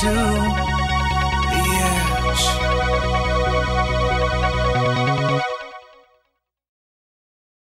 too.